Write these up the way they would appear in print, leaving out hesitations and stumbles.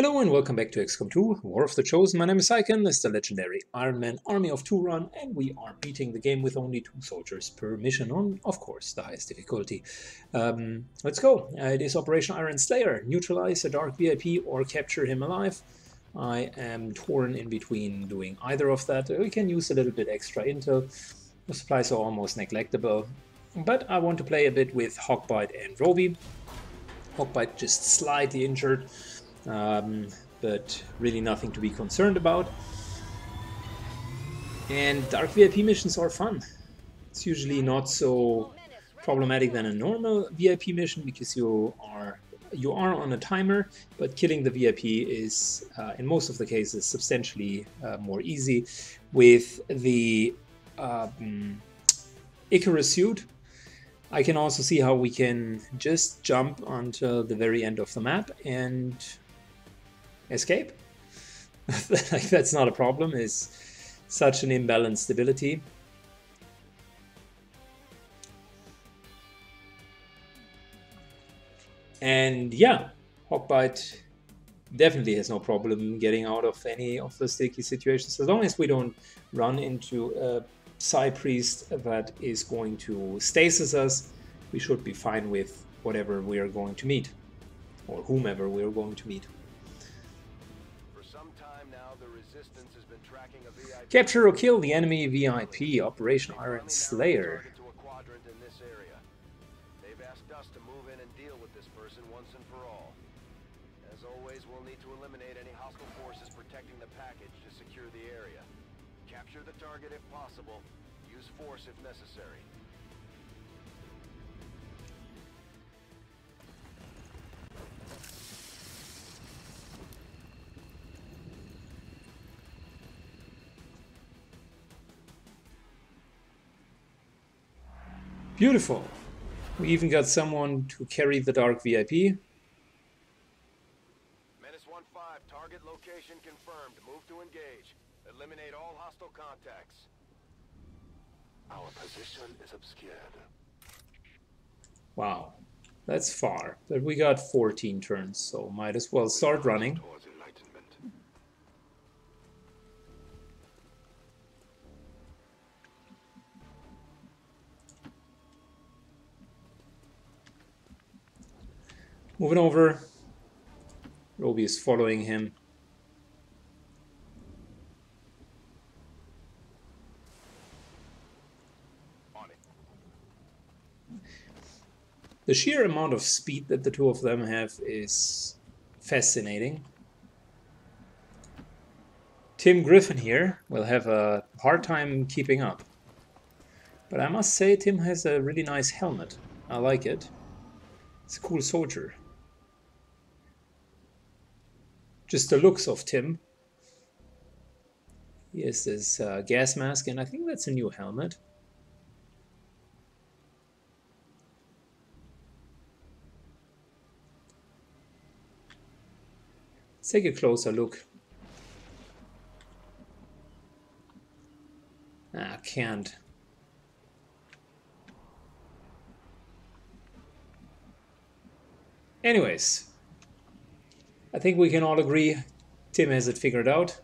Hello and welcome back to XCOM 2, War of the Chosen. My name is Saiken, it's the legendary Iron Man, Army of Turan, and we are beating the game with only 2 soldiers per mission on, of course, the highest difficulty. Let's go! It is Operation Iron Slayer. Neutralize a dark VIP or capture him alive. I am torn in between doing either of that. We can use a little bit extra intel. The supplies are almost neglectable, but I want to play a bit with Hawkbite and Roby. Hawkbite just slightly injured. But really nothing to be concerned about. And dark VIP missions are fun. It's usually not so problematic than a normal VIP mission because you are on a timer, but killing the VIP is in most of the cases substantially more easy. With the Icarus suit, I can also see how we can just jump until the very end of the map and escape. That's not a problem. It's such an imbalanced ability. And yeah, Hawkbite definitely has no problem getting out of any of the sticky situations as long as we don't run into a Psy Priest that is going to stasis us. We should be fine with whatever we are going to meet, or whomever we are going to meet. Capture or kill the enemy VIP, Operation Iron Slayer. They've asked us to move in and deal with this person once and for all. As always, we'll need to eliminate any hostile forces protecting the package to secure the area. Capture the target if possible. Use force if necessary. Beautiful. We even got someone to carry the dark VIP. Menace 1-5, target location confirmed. Move to engage. Eliminate all hostile contacts. Our position is obscured. Wow, that's far. But we got 14 turns, so might as well start running. Moving over, Roby is following him. On it. The sheer amount of speed that the two of them have is fascinating. Tim Griffin here will have a hard time keeping up. But I must say, Tim has a really nice helmet. I like it. It's a cool soldier. Just the looks of Tim. He has this gas mask, and I think that's a new helmet. Let's take a closer look. Ah, I can't. Anyways. I think we can all agree Tim has it figured out.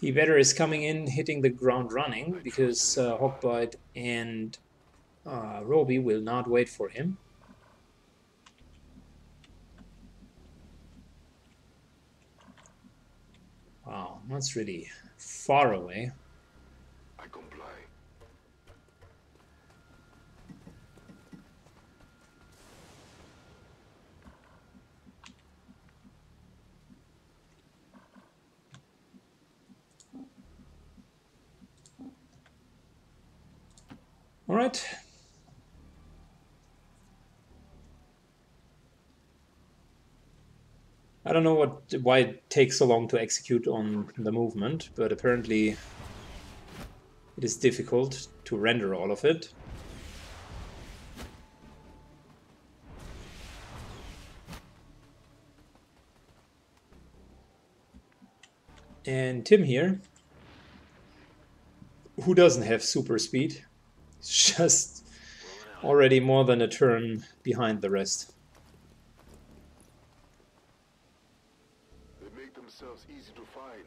He better is coming in, hitting the ground running, because Hawkbite and Roby will not wait for him. Wow, that's really far away. I comply. All right. I don't know why it takes so long to execute on the movement, but apparently it is difficult to render all of it. And Tim here, who doesn't have super speed, just already more than a turn behind the rest. themselves easy to find.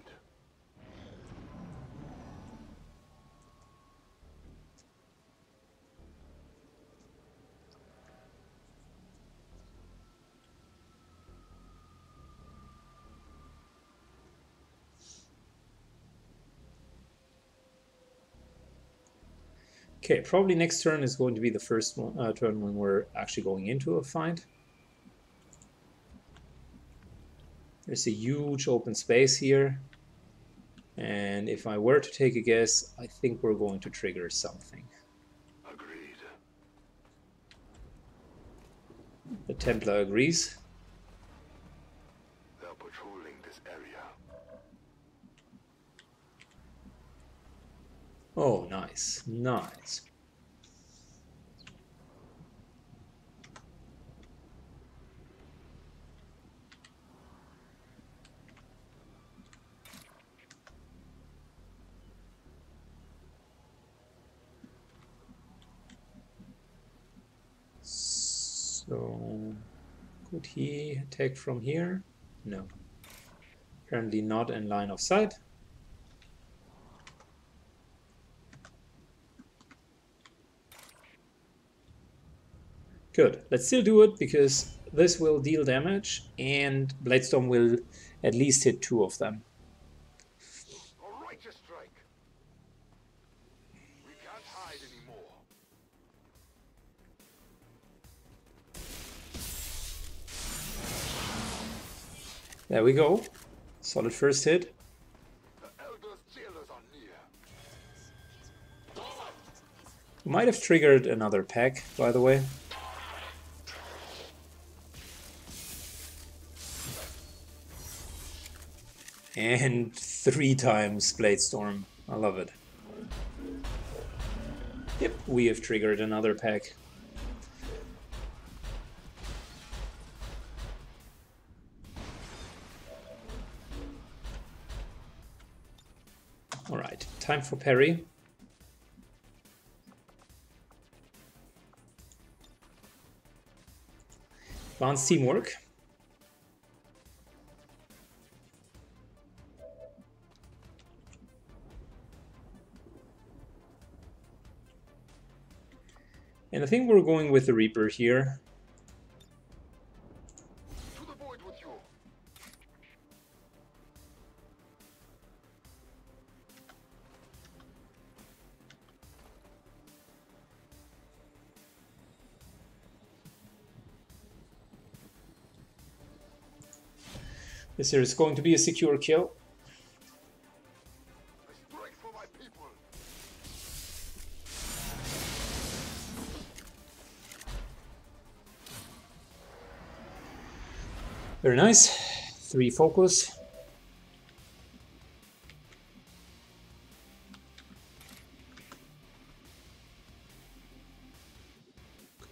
Okay, probably next turn is going to be the first one, turn when we're actually going into a fight. There's a huge open space here. And if I were to take a guess, I think we're going to trigger something. Agreed. The Templar agrees. They're patrolling this area. Oh, nice, nice. So, could he attack from here? No. Apparently not in line of sight. Good, let's still do it because this will deal damage and Bladestorm will at least hit two of them. All right, just strike. We can't hide anymore. There we go. Solid first hit. The Elder's jailers are near. Might have triggered another pack, by the way. And 3 times Bladestorm. I love it. Yep, we have triggered another pack. Alright, time for parry. Advanced teamwork. And I think we're going with the Reaper here. To the void with you. This here is going to be a secure kill. Very nice. 3 focus.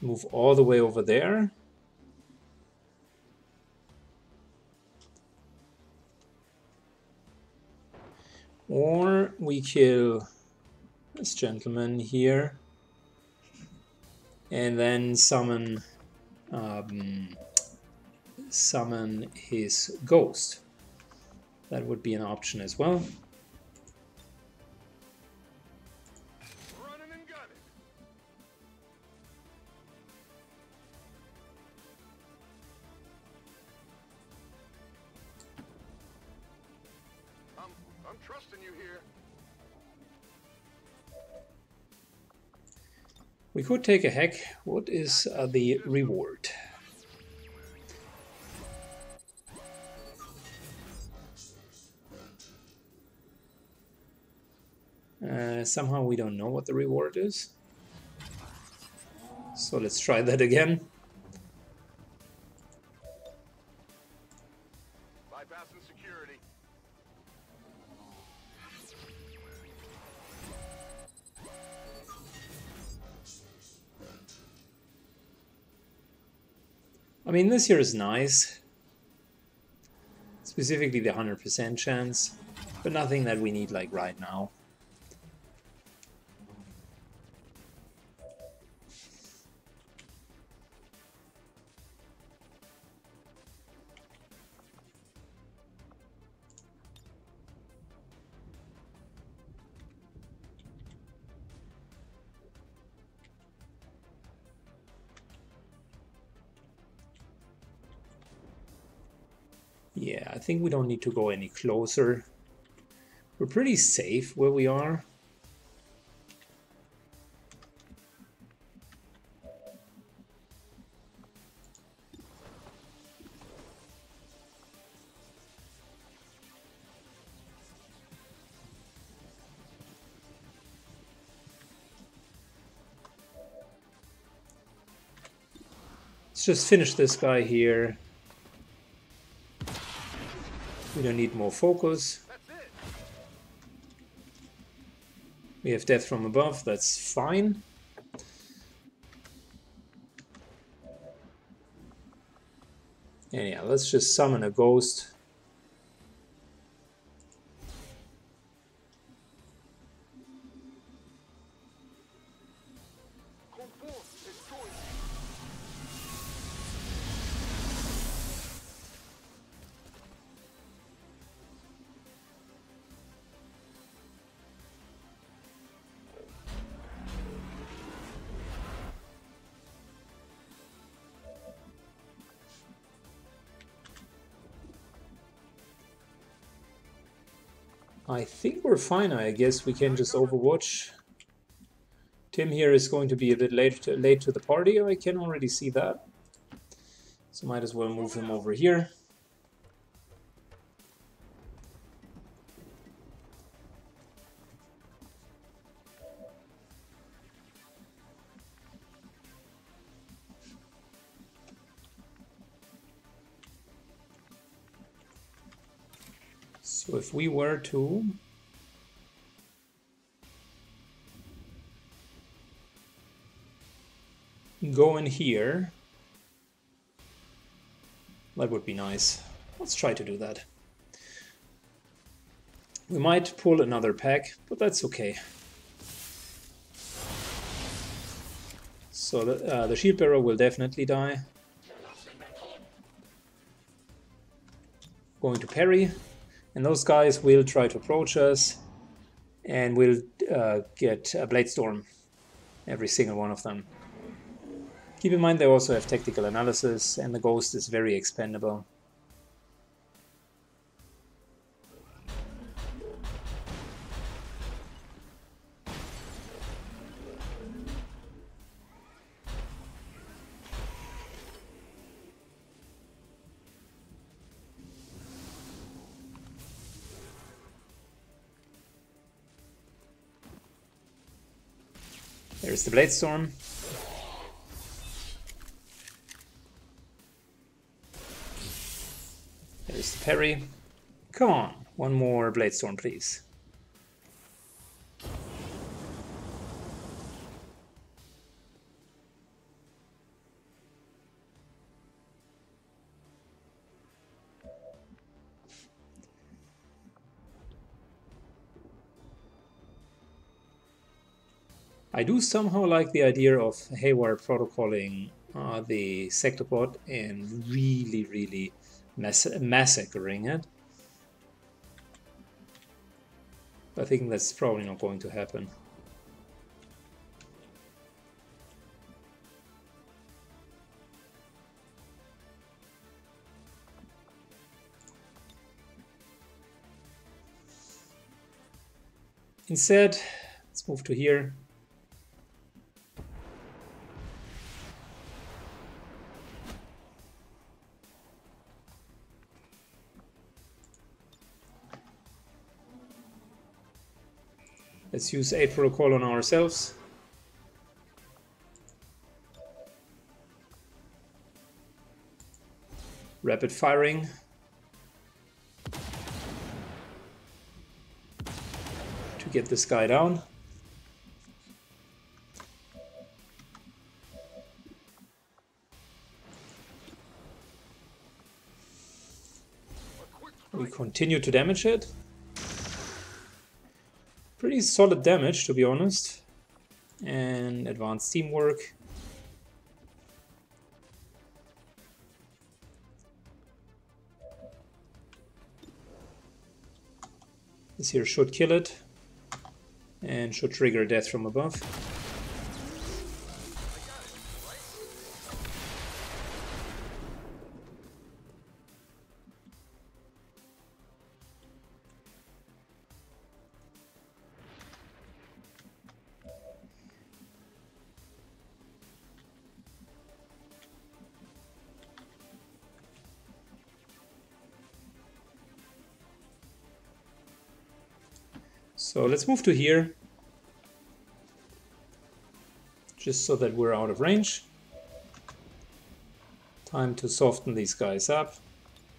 Move all the way over there. Or we kill this gentleman here and then summon summon his ghost. That would be an option as well. Running and gunning. I'm trusting you here. We could take a hack. What is the reward? Somehow we don't know what the reward is. So let's try that again. Bypassing security. I mean, this here is nice. Specifically the 100% chance, but nothing that we need like right now. Yeah, I think we don't need to go any closer. We're pretty safe where we are. Let's just finish this guy here. We don't need more focus. We have death from above, that's fine. And yeah, let's just summon a ghost. I think we're fine. I guess we can just overwatch. Tim here is going to be a bit late to the party. I can already see that. So might as well move him over here. So if we were to go in here, that would be nice. Let's try to do that. We might pull another pack, but that's okay. So the shield bearer will definitely die. Going to parry. And those guys will try to approach us, and we'll get a Bladestorm, every single one of them. Keep in mind they also have tactical analysis, and the ghost is very expendable. There's the Bladestorm. There's the parry. Come on, one more Bladestorm, please. I do somehow like the idea of Haywire protocoling the Sectopod and really massacring it. I think that's probably not going to happen. Instead, let's move to here. Let's use a protocol on ourselves. Rapid firing. To get this guy down. We continue to damage it. Pretty solid damage, to be honest, and advanced teamwork. This here should kill it, and should trigger death from above. So let's move to here, just so that we're out of range. Time to soften these guys up.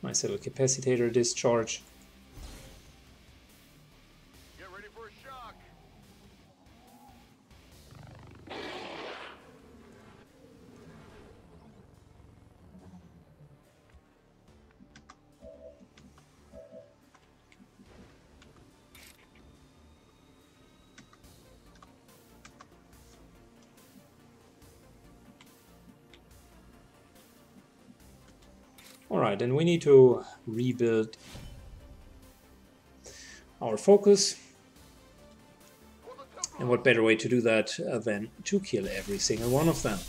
Nice little capacitor discharge. Get ready for a shock. Alright, and we need to rebuild our focus. And what better way to do that than to kill every single one of them.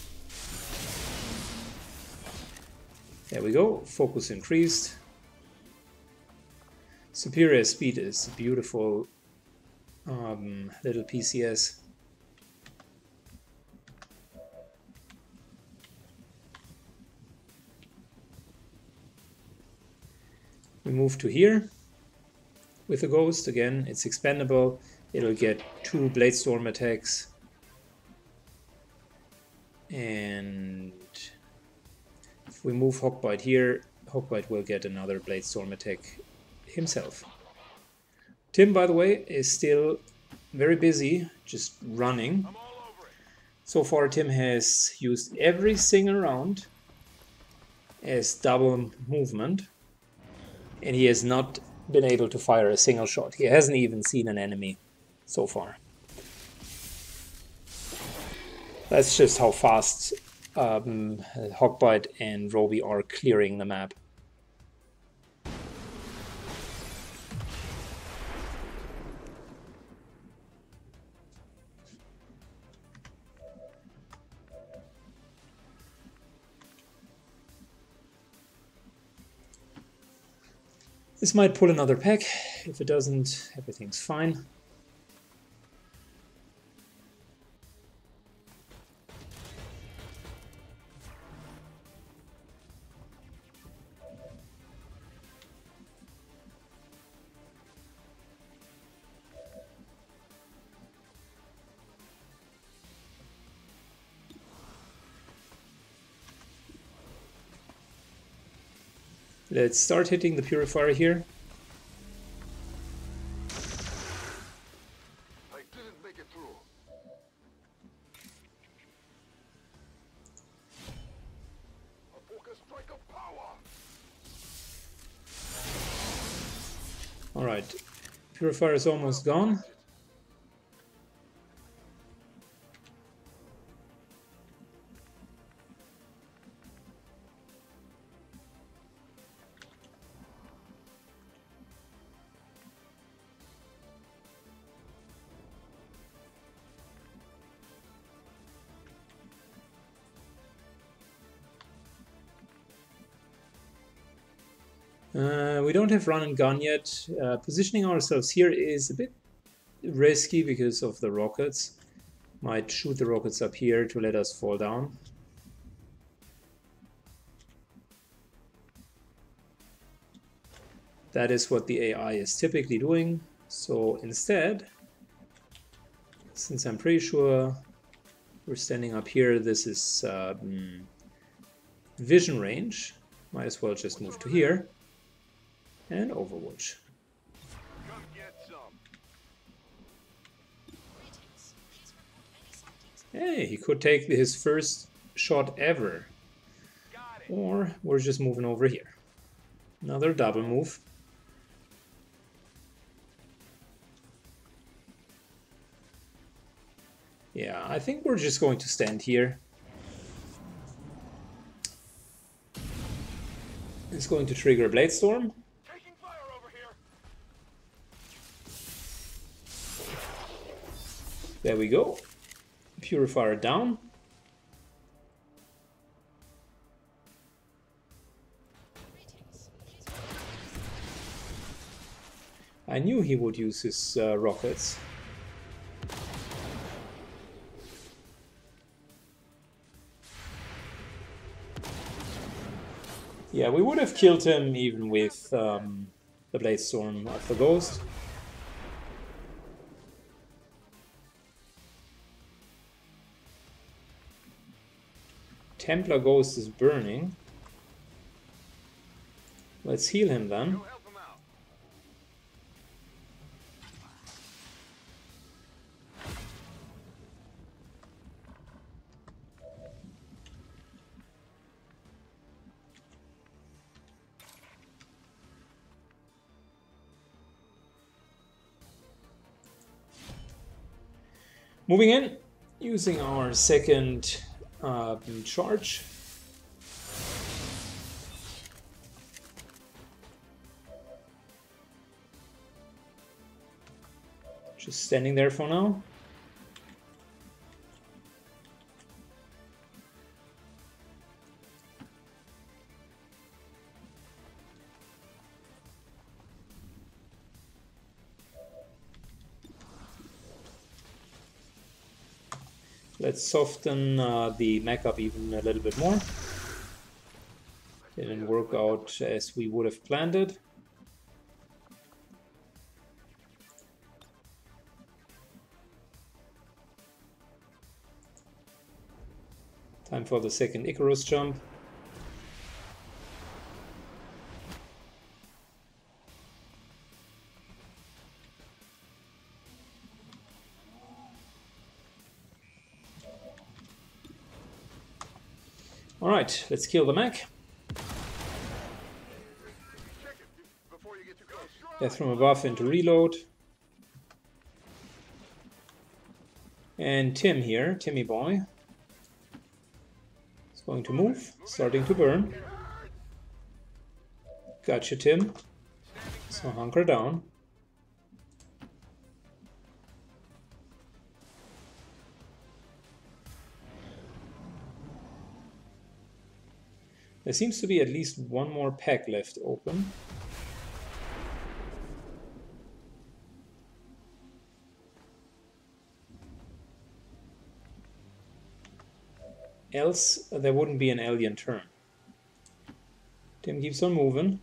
There we go, focus increased. Superior speed is beautiful, little PCS. We move to here with the Ghost. Again, it's expendable. It'll get 2 Bladestorm attacks. And if we move Hawkbite here, Hawkbite will get another Bladestorm attack himself. Tim, by the way, is still very busy, just running. So far, Tim has used every single round as double movement. And he has not been able to fire a single shot. He hasn't even seen an enemy so far. That's just how fast Hawkbite and Roby are clearing the map. This might pull another pack. If it doesn't, everything's fine. Let's start hitting the Purifier here. I didn't make it through. A focus strike of power. All right, Purifier is almost gone. We don't have run and gun yet. Positioning ourselves here is a bit risky because of the rockets. Might shoot the rockets up here to let us fall down. That is what the AI is typically doing. So instead, since I'm pretty sure we're standing up here, this is vision range. Might as well just move to here. And Overwatch. Come get some. Hey, he could take his first shot ever. Or we're just moving over here. Another double move. Yeah, I think we're just going to stand here. It's going to trigger Bladestorm. There we go. Purifier down. I knew he would use his rockets. Yeah, we would have killed him even with the Bladestorm of the Ghost. Templar Ghost is burning. Let's heal him then. Moving in, using our second charge. Just standing there for now. Let's soften the mech up even a little bit more. Didn't work out as we would have planned it. Time for the second Icarus jump. All right, let's kill the mech. Death from above into reload. And Tim here, Timmy boy, is going to move, starting to burn. Gotcha, Tim. So hunker down. There seems to be at least one more pack left open. Else, there wouldn't be an alien turn. Tim keeps on moving.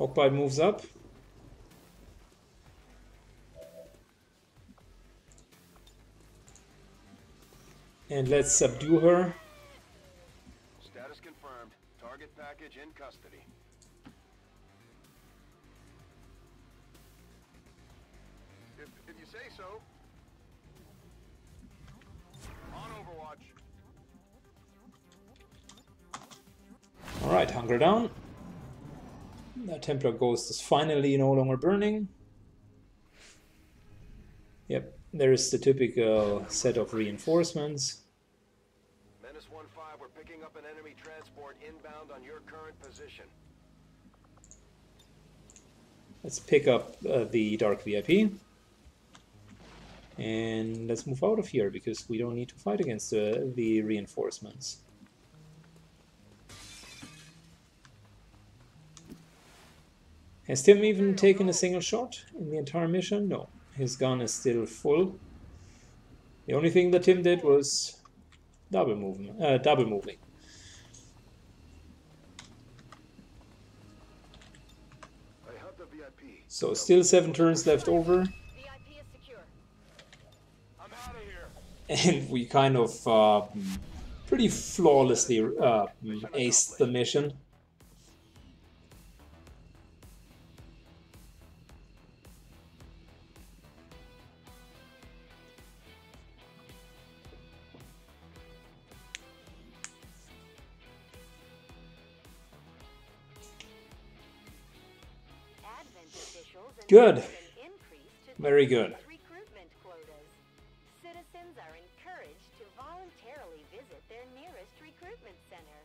Hawkbite moves up. And let's subdue her. Status confirmed. Target package in custody. If you say so. On Overwatch. All right, hunker down. The Templar Ghost is finally no longer burning. Yep, there is the typical set of reinforcements. Menace 1-5, we're picking up an enemy transport inbound on your current position. Let's pick up the Dark VIP. And let's move out of here because we don't need to fight against the reinforcements. Has Tim even taken a single shot in the entire mission? No, his gun is still full. The only thing that Tim did was double moving. So still 7 turns left over. And we kind of pretty flawlessly aced the mission. Good. Very good. Recruitment quotas. Citizens are encouraged to voluntarily visit their nearest recruitment center.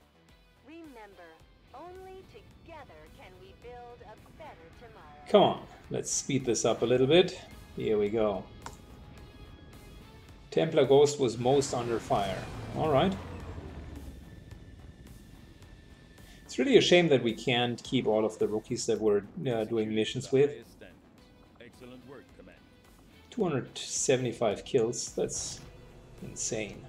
Remember, only together can we build a better tomorrow. Come on, let's speed this up a little bit. Here we go. Templar Ghost was most under fire. All right. It's really a shame that we can't keep all of the rookies that we're doing missions with. 275 kills, that's insane.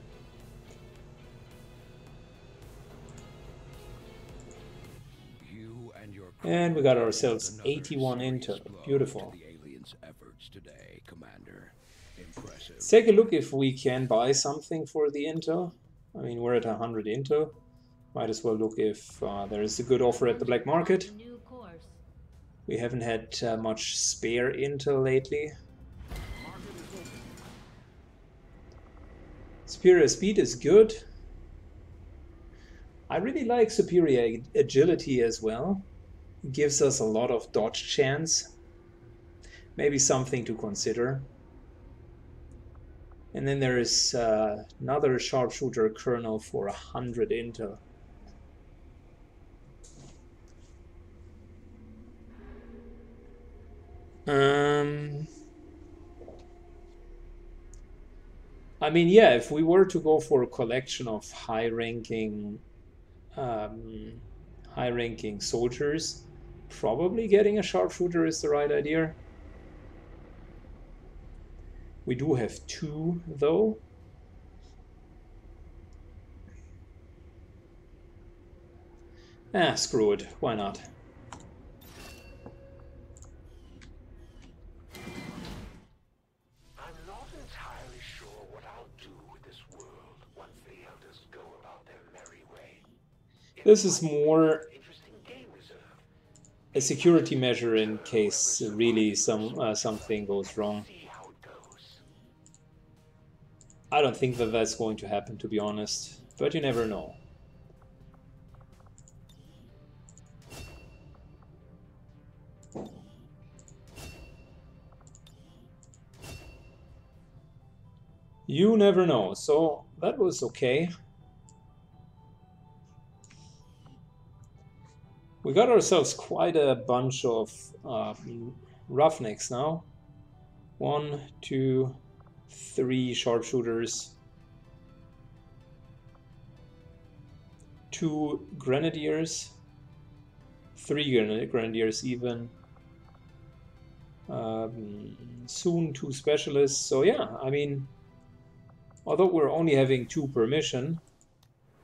And we got ourselves 81 in total. Beautiful. Let's take a look if we can buy something for the intel. I mean, we're at 100 intel. Might as well look if there is a good offer at the black market. We haven't had much spare intel lately. Superior speed is good. I really like superior agility as well. It gives us a lot of dodge chance. Maybe something to consider. And then there is another sharpshooter colonel for 100 intel. I mean, yeah, if we were to go for a collection of high-ranking soldiers, probably getting a sharpshooter is the right idea. We do have two, though. Ah, screw it. Why not? I'm not entirely sure what I'll do with this world once the elders go about their merry way. This is more a security measure in case really something goes wrong. I don't think that that's going to happen, to be honest, but you never know. You never know, so that was okay. We got ourselves quite a bunch of roughnecks now. 1, 2, 3 sharpshooters, 2 grenadiers, 3 grenadiers even, soon 2 specialists. So yeah, I mean, although we're only having 2 per mission,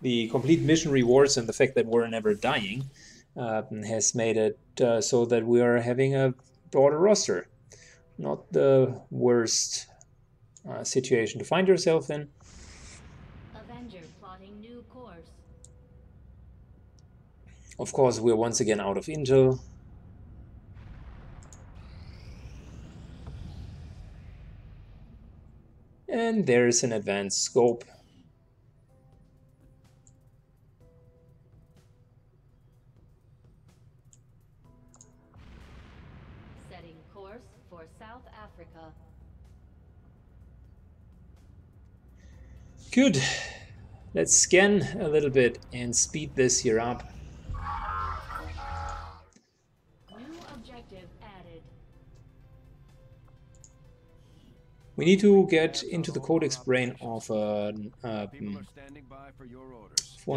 the complete mission rewards and the fact that we're never dying has made it so that we are having a broader roster. Not the worst situation to find yourself in. Avenger plotting new course. Of course, we're once again out of intel. And there is an advanced scope. Setting course for South Africa. Good. Let's scan a little bit and speed this here up. New objective added. We need to get into the Codex brain of one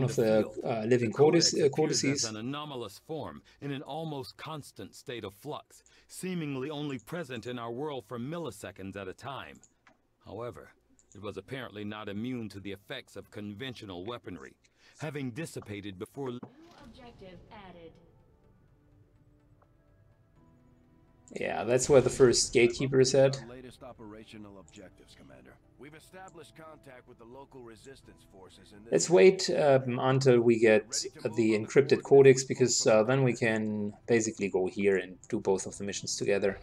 of the living codices. An anomalous form in an almost constant state of flux, seemingly only present in our world for milliseconds at a time. However, it was apparently not immune to the effects of conventional weaponry, having dissipated before... New objective added. Yeah, that's where the first Gatekeeper is at. Latest operational objectives, Commander. We've established contact with the local resistance forces in this... Let's wait until we get the encrypted codex, because then we can basically go here and do both of the missions together.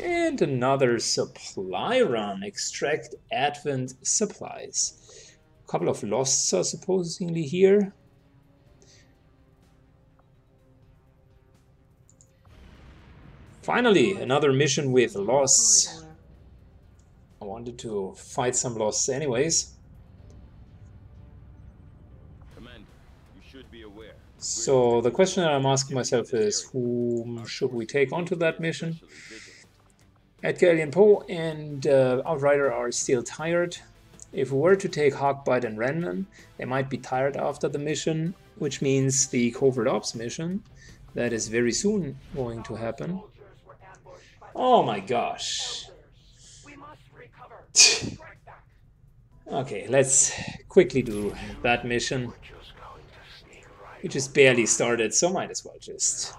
And another supply run. Extract Advent supplies. A couple of losts are supposedly here. Finally, another mission with losts. I wanted to fight some losts anyways. So the question that I'm asking myself is, whom should we take onto that mission? Edgar and Poe and Outrider are still tired. If we were to take Hawkbite and Renman, they might be tired after the mission, which means the Covert Ops mission that is very soon going to happen. Oh my gosh. Okay, let's quickly do that mission. We just barely started, so might as well just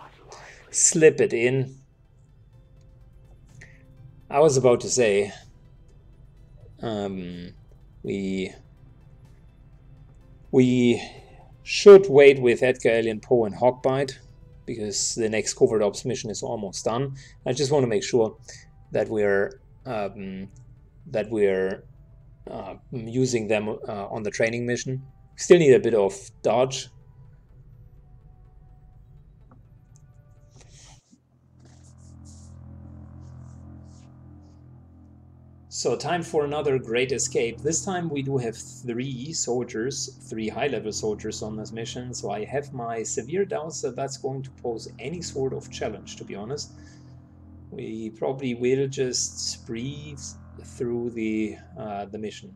slip it in. I was about to say, we should wait with Edgar, Alien Poe, and Hawkbite, because the next Covert Ops mission is almost done. I just want to make sure that we're using them on the training mission. Still need a bit of dodge. So time for another great escape. This time we do have 3 high-level soldiers on this mission, so I have my severe doubts that that's going to pose any sort of challenge, to be honest. We probably will just breathe through the mission.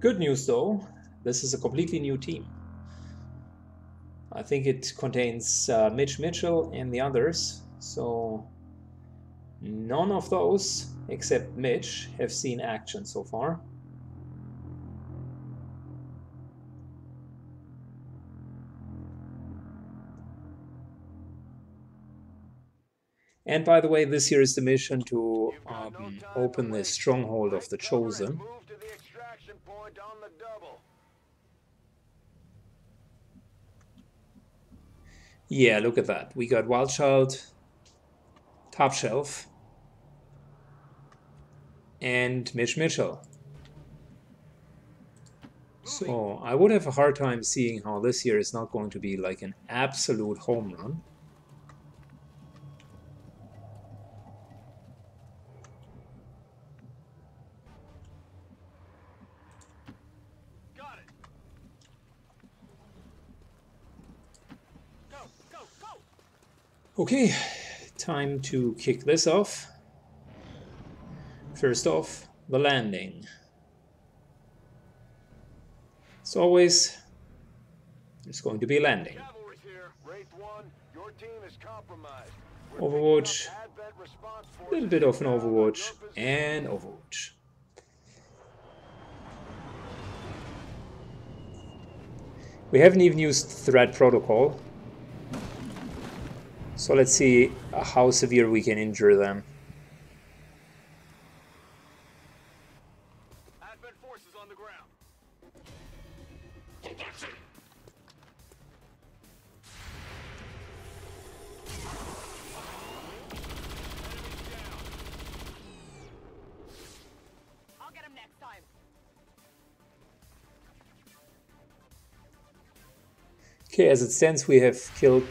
Good news though, this is a completely new team. I think it contains Mitch Mitchell and the others, so none of those, except Mitch, have seen action so far. And by the way, this here is the mission to open the stronghold of the Chosen. Point on the double. Yeah, look at that. We got Wild Child, Top Shelf, and Mitch Mitchell. So I would have a hard time seeing how this year is not going to be like an absolute home run. Okay, time to kick this off. First off, the landing. As always, there's going to be a landing. Overwatch, a little bit of an Overwatch, and Overwatch. We haven't even used Threat Protocol. So let's see how severe we can injure them. Advent forces on the ground. I'll get him next time. Okay, as it stands, we have killed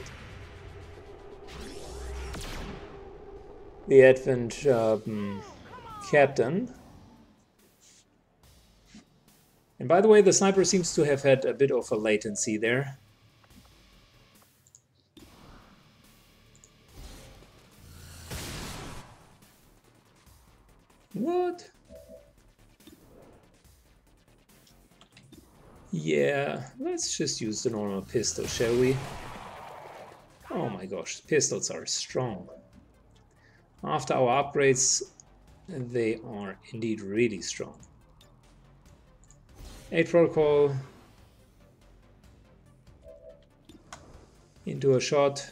the Advent captain. And by the way, the sniper seems to have had a bit of a latency there. What? Yeah, let's just use the normal pistol, shall we? Oh my gosh, pistols are strong. After our upgrades, they are indeed really strong. 8 protocol into a shot.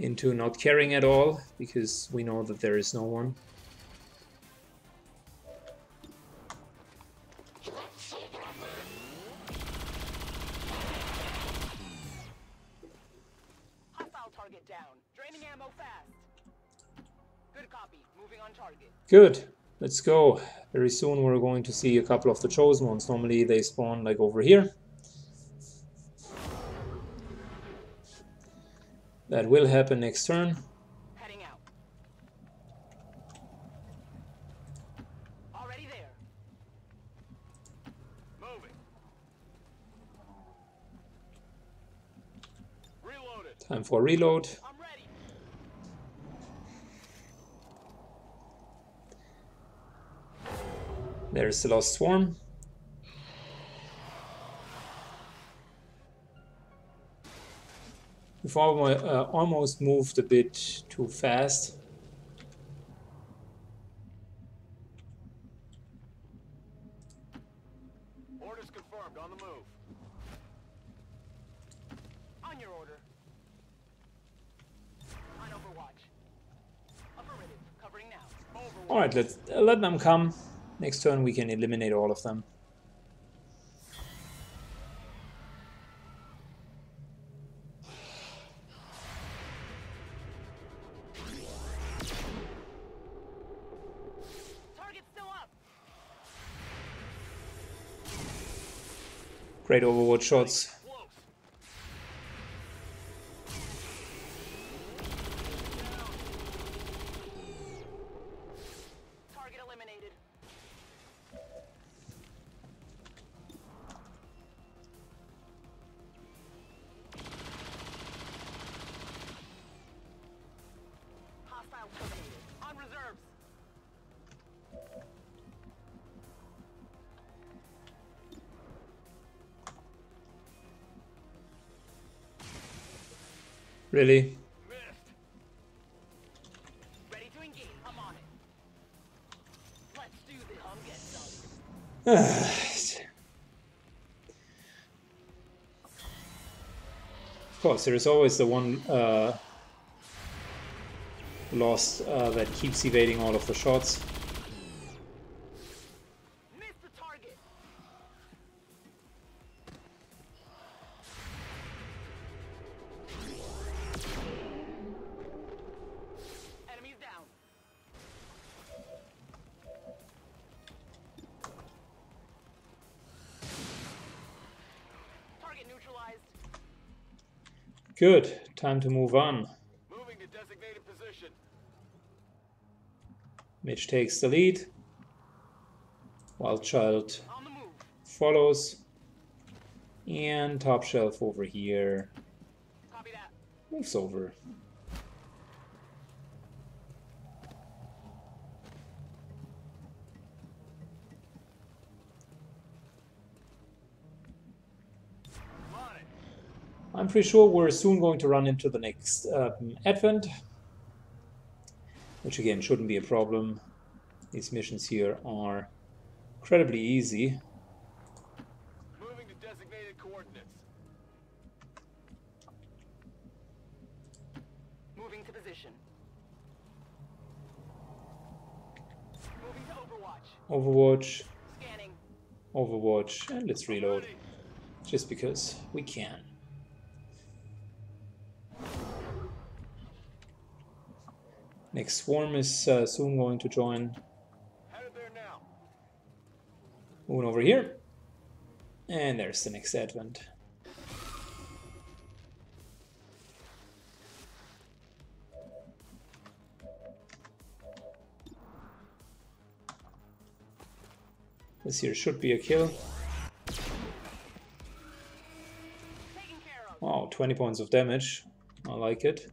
Into not caring at all, because we know that there is no one. Hostile target down. Draining ammo fast. Good copy. Moving on target. Good. Let's go. Very soon we're going to see a couple of the Chosen ones. Normally they spawn like over here. That will happen next turn. Heading out. Already there. Time for a reload. There's the last swarm. We've almost moved a bit too fast. Orders confirmed, on the move. On your order. On overwatch. Operative, covering now. Overwatch. All right, let them come. Next turn we can eliminate all of them. Great overwatch shots. Target eliminated. Hostile eliminated. On reserves. Really? Ready to engage. I'm on it. Let's do this. I'm getting done. Of course, there is always the one lost that keeps evading all of the shots. Good, time to move on. Moving to designated position. Mitch takes the lead. Wild Child follows. And Top Shelf over here. Copy that. Moves over. I'm pretty sure we're soon going to run into the next Advent, which again shouldn't be a problem. These missions here are incredibly easy. Moving to designated coordinates. Moving to position. Moving to Overwatch. Overwatch. Scanning. Overwatch, and let's reload, just because we can. Next swarm is soon going to join. Headed there now. Moving over here. And there's the next Advent. This here should be a kill. Wow, 20 points of damage. I like it.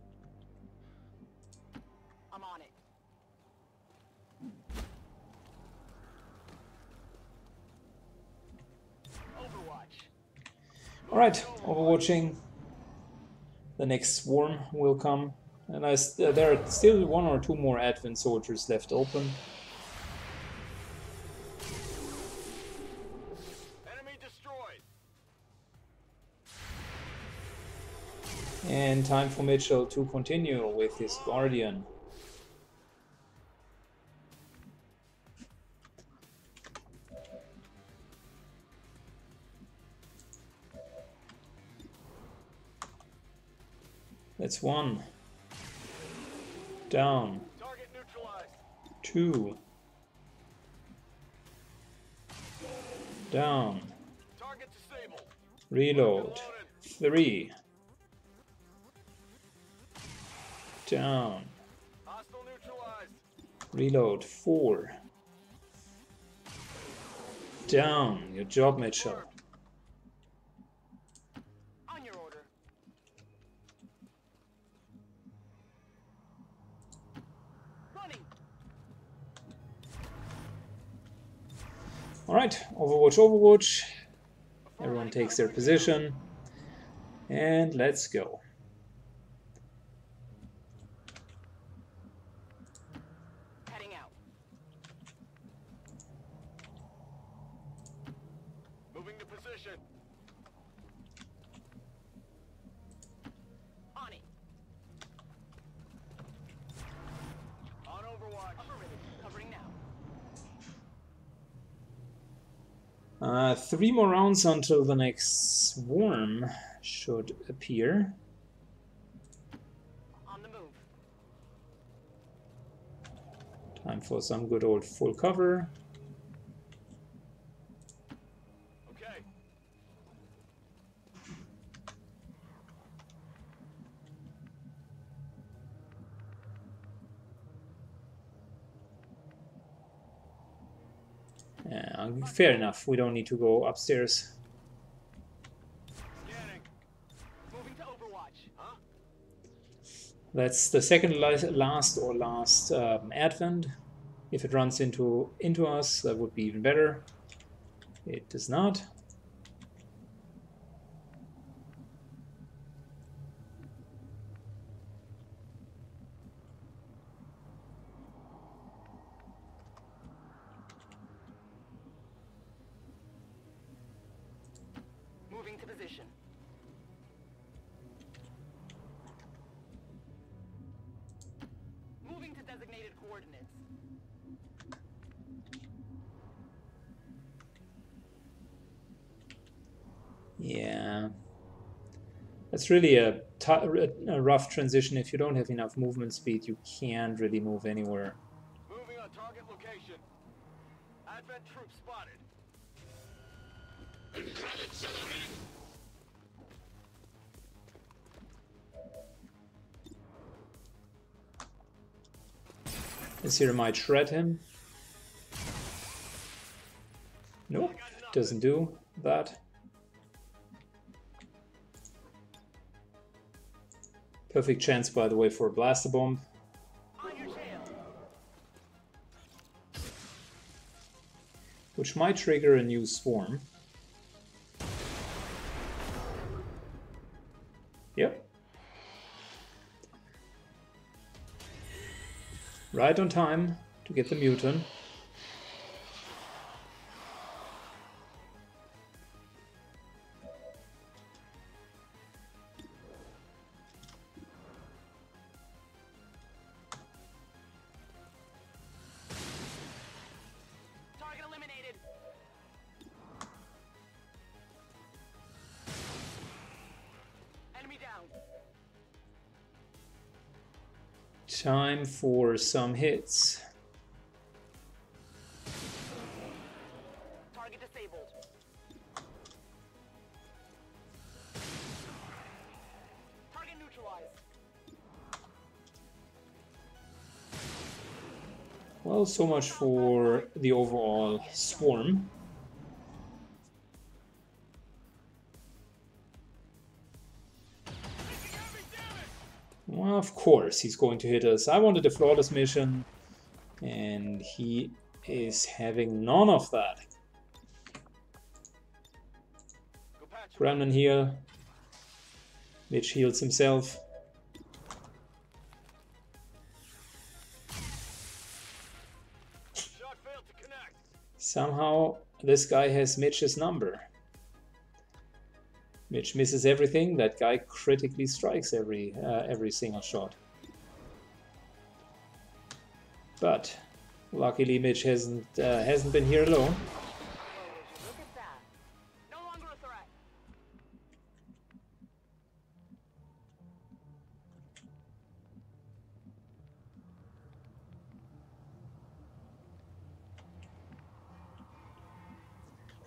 Alright, overwatching. The next swarm will come. And there are still one or two more Advent soldiers left open. Enemy destroyed. And time for Mitchell to continue with his Guardian. That's one. Down. Target neutralized. Two. Down. Target disabled. Reload. Three. Down. Hostile neutralized. Reload. Four. down. Your job, mate. Shot. On your order. Running. All right. Overwatch, Overwatch. Everyone takes their position. And let's go. Three more rounds until the next swarm should appear. On the move. Time for some good old full cover. Okay. Yeah, fair enough. We don't need to go upstairs. That's the second last Advent. If it runs into us, that would be even better. It does not. Yeah, that's really a rough transition. If you don't have enough movement speed, you can't really move anywhere. Moving on target location. Advent troops spotted. This here might shred him. Nope, doesn't do that. Perfect chance, by the way, for a blaster bomb. Which might trigger a new swarm. Yep. Right on time to get the mutant. Time for some hits. Target disabled. Target neutralized. Well, so much for the overall swarm. Of course he's going to hit us. I wanted a flawless mission, and he is having none of that. Gremlin here, which heals himself. Somehow this guy has Mitch's number. Mitch misses everything. That guy critically strikes every single shot. But luckily, Mitch hasn't been here alone. Look at that. No longer a threat.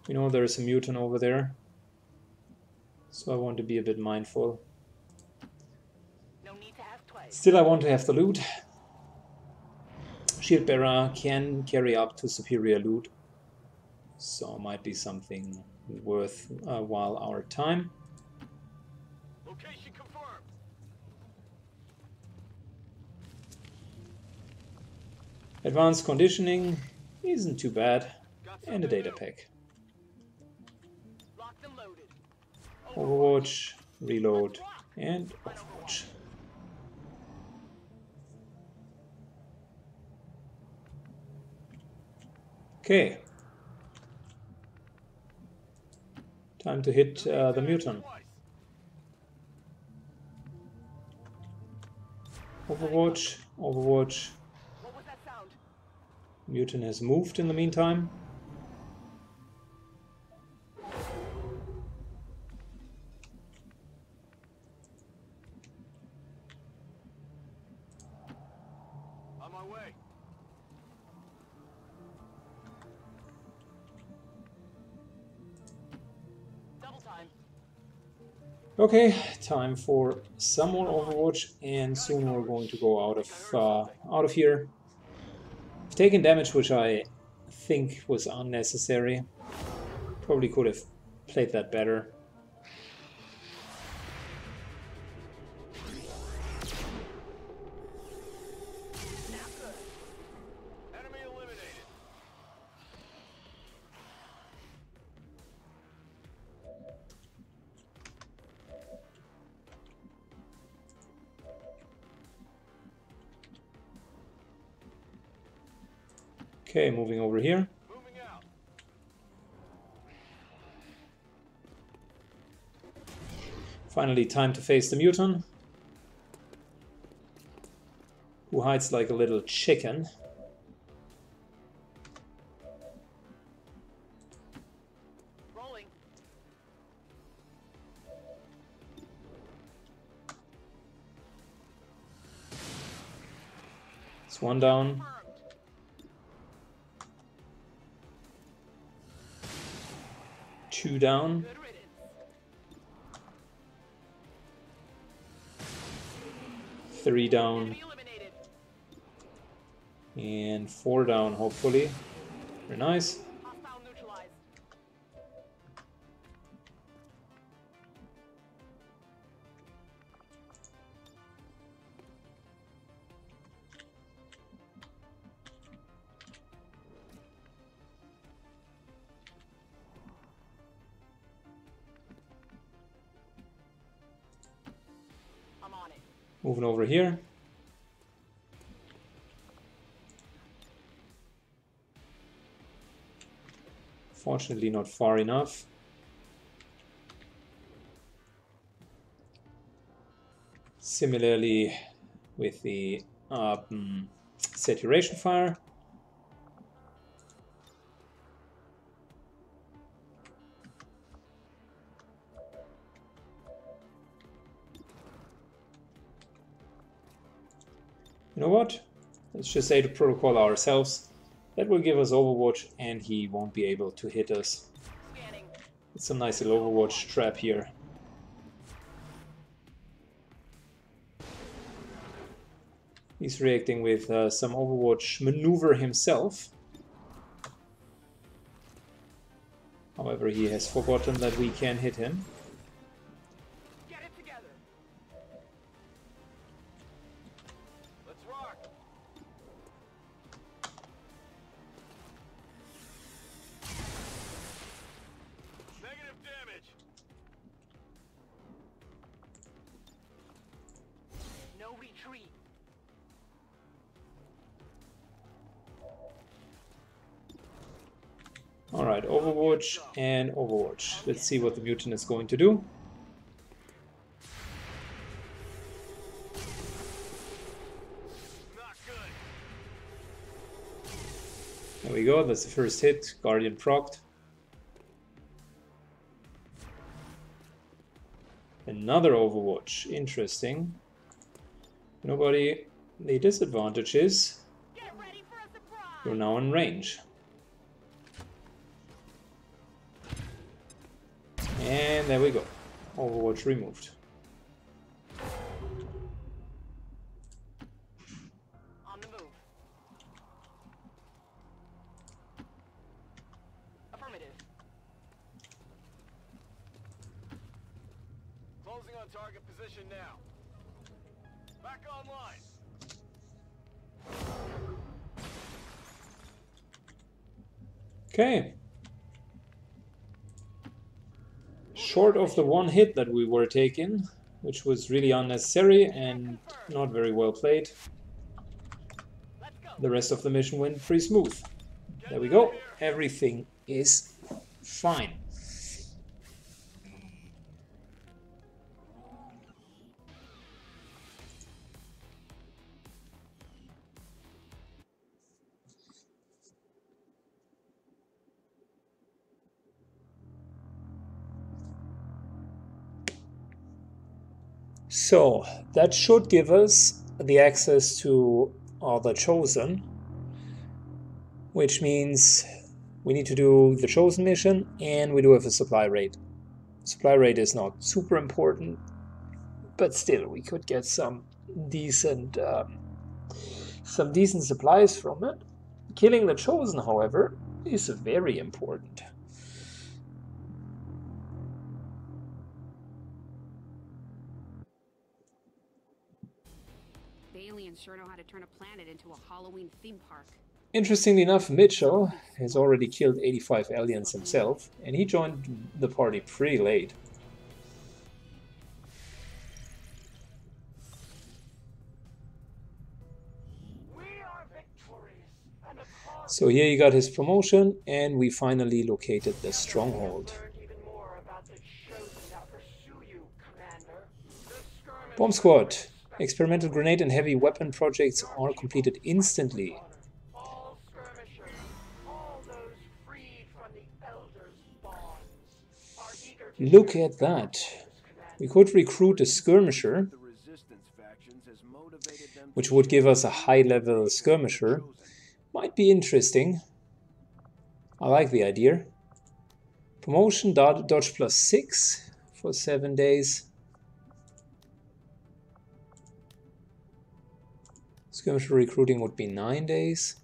You know, there is a mutant over there. So I want to be a bit mindful. No need to have twice. Still, I want to have the loot. Shield bearer can carry up to superior loot So it might be something worth while our time. Location confirmed. Advanced conditioning isn't too bad. And a data pack. Locked and loaded. Overwatch, reload, and Overwatch. Okay. Time to hit the mutant. Overwatch, Overwatch. Mutant has moved in the meantime. Okay, time for some more Overwatch, and soon we're going to go out of here. I've taken damage, which I think was unnecessary. Probably could have played that better. Okay, moving over here. Moving out. Finally, time to face the mutant, who hides like a little chicken. Rolling. It's one down. Two down. Three down. And four down, hopefully. Very nice. Moving over here. Fortunately, not far enough. Similarly, with the saturation fire. You know what? Let's just say to protocol ourselves. That will give us Overwatch, and he won't be able to hit us. It's some nice little Overwatch trap here. He's reacting with some Overwatch maneuver himself. However, he has forgotten that we can hit him. Alright, Overwatch and Overwatch. Let's see what the mutant is going to do. There we go, that's the first hit. Guardian procced. Another Overwatch. Interesting. Nobody. The disadvantage is you're now in range. And there we go. Overwatch removed. On the move. Closing on target position now. Back online. Okay. Short of the one hit that we were taking, which was really unnecessary and not very well played, the rest of the mission went pretty smooth. There we go. Everything is fine. So that should give us the access to the Chosen, which means we need to do the Chosen mission, and we do have a supply raid. Supply raid is not super important, but still we could get some decent supplies from it. Killing the Chosen, however, is very important. Sure know how to turn a planet into a Halloween theme park. Interestingly enough, Mitchell has already killed 85 aliens himself, and he joined the party pretty late. We are victorious, and so here he got his promotion, and we finally located the stronghold. Bomb squad. Experimental grenade and heavy weapon projects are completed instantly. All skirmishers, all those freed from the elders' bonds, are eager to look at that. We could recruit a skirmisher, which would give us a high-level skirmisher. Might be interesting. I like the idea. Promotion, dodge plus 6 for 7 days. Skirmisher recruiting would be 9 days.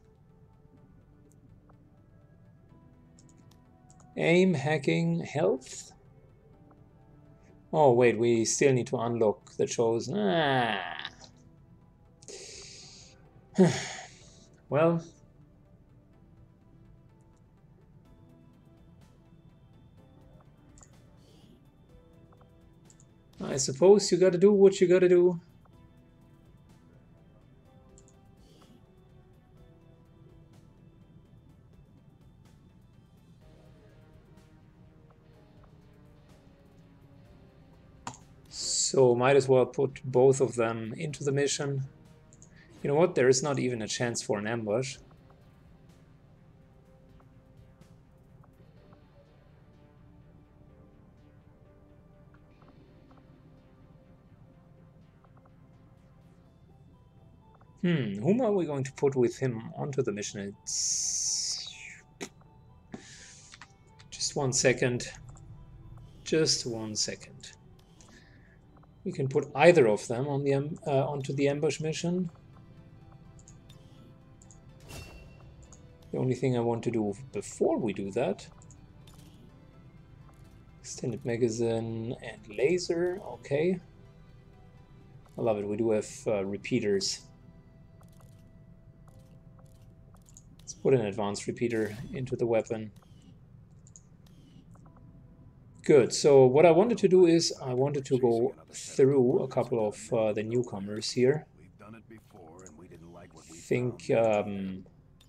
Aim, hacking, health. Oh wait, we still need to unlock the Chosen. Ah. Well. I suppose you gotta do what you gotta do. So might as well put both of them into the mission. You know what? There is not even a chance for an ambush. Whom are we going to put with him onto the mission? It's... just 1 second. Just 1 second. We can put either of them on the onto the ambush mission. The only thing I want to do before we do that: extended magazine and laser. Okay, I love it. We do have repeaters. Let's put an advanced repeater into the weapon. Good, so what I wanted to do is I wanted to go through a couple of the newcomers here. I think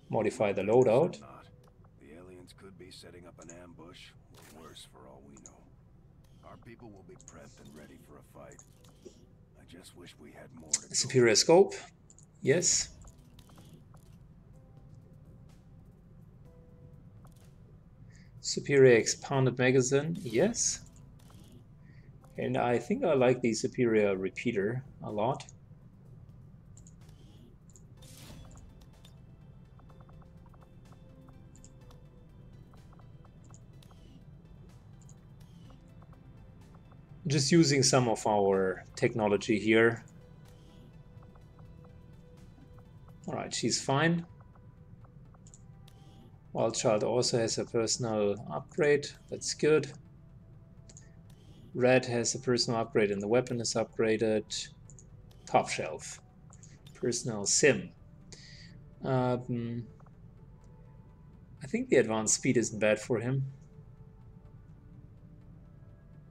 modify the loadout. The aliens could be setting up an ambush, or worse for all we know. Our people will be prepped and ready for a fight. I just wish we had more to do. Superior scope, yes. Superior expanded magazine, yes. And I think I like the superior repeater a lot. Just using some of our technology here. All right, she's fine. Wildchild also has a personal upgrade, that's good. Red has a personal upgrade and the weapon is upgraded. Top shelf. Personal sim. I think the advanced speed isn't bad for him.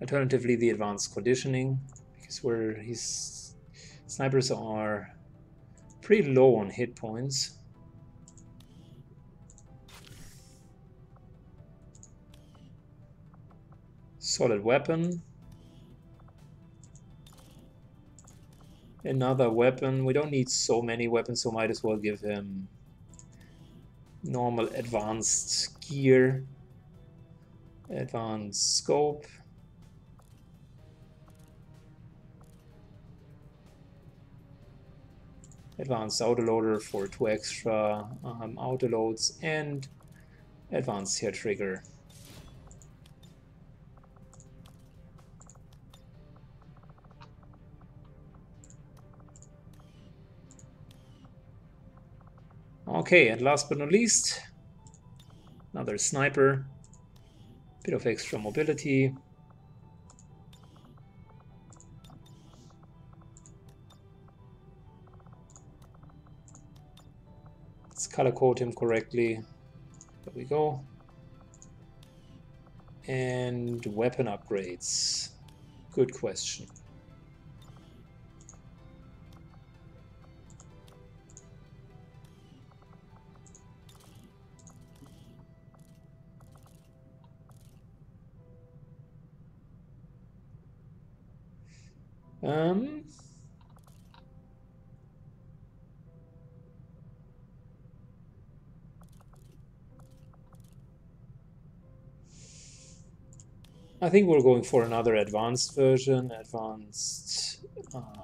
Alternatively, the advanced conditioning, because where his snipers are pretty low on hit points. Solid weapon. Another weapon. We don't need so many weapons, so might as well give him normal advanced gear, advanced scope. Advanced autoloader for 2 extra autoloads and advanced hair trigger. Okay, and last but not least, another sniper, bit of extra mobility. Let's color code him correctly. There we go. And weapon upgrades. Good question. I think we're going for another advanced version, advanced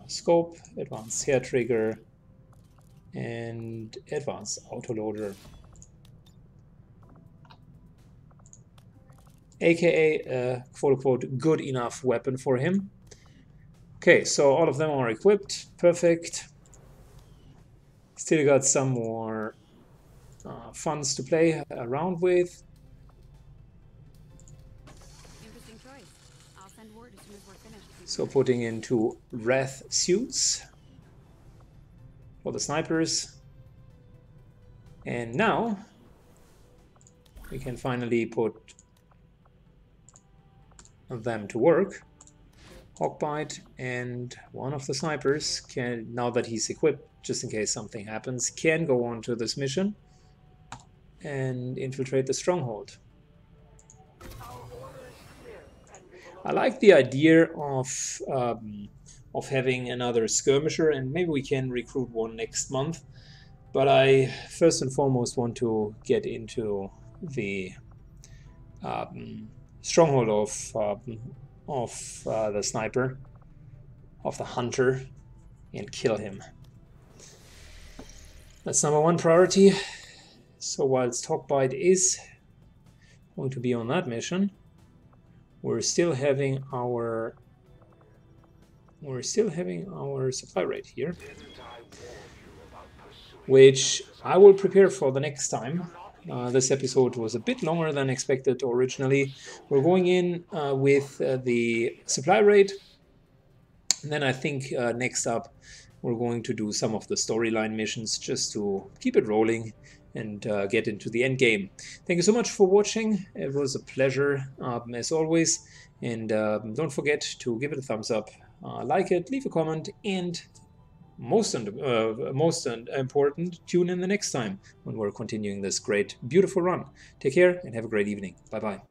scope, advanced hair trigger, and advanced autoloader, aka quote-unquote good enough weapon for him. Okay, so all of them are equipped. Perfect. Still got some more funds to play around with. Interesting choice. I'll send word as soon as we're finished. So putting in 2 wrath suits for the snipers. And now we can finally put them to work. Hawkbite and one of the snipers can, now that he's equipped, just in case something happens, can go on to this mission and infiltrate the stronghold. I like the idea of having another skirmisher, and maybe we can recruit one next month, but I first and foremost want to get into the stronghold of the sniper, of the hunter, and kill him. That's #1 priority. So whilst Hawkbite is going to be on that mission, we're still having our supply rate here, which I will prepare for the next time. This episode was a bit longer than expected originally. We're going in with the supply rate. And then I think next up we're going to do some of the storyline missions just to keep it rolling and get into the end game. Thank you so much for watching. It was a pleasure as always. And don't forget to give it a thumbs up, like it, leave a comment, and most important, tune in the next time when we're continuing this great, beautiful run. Take care and have a great evening. Bye-bye.